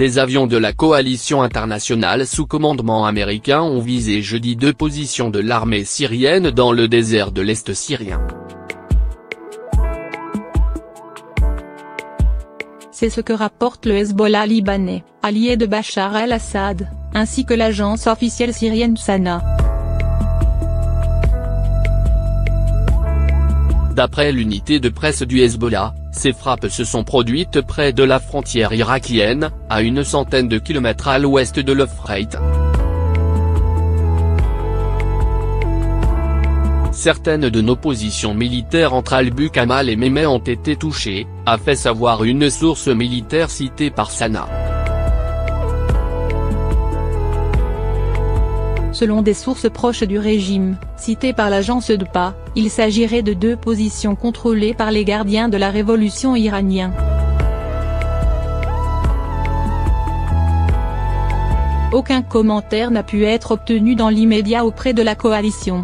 Des avions de la coalition internationale sous commandement américain ont visé jeudi deux positions de l'armée syrienne dans le désert de l'Est syrien. C'est ce que rapporte le Hezbollah libanais, allié de Bachar el-Assad, ainsi que l'agence officielle syrienne Sanaa. D'après l'unité de presse du Hezbollah, ces frappes se sont produites près de la frontière irakienne, à une centaine de kilomètres à l'ouest de l'Euphrate. Certaines de nos positions militaires entre Albu Kamal et Memet ont été touchées, a fait savoir une source militaire citée par Sanaa. Selon des sources proches du régime, citées par l'agence DPA, il s'agirait de deux positions contrôlées par les gardiens de la révolution iranienne. Aucun commentaire n'a pu être obtenu dans l'immédiat auprès de la coalition.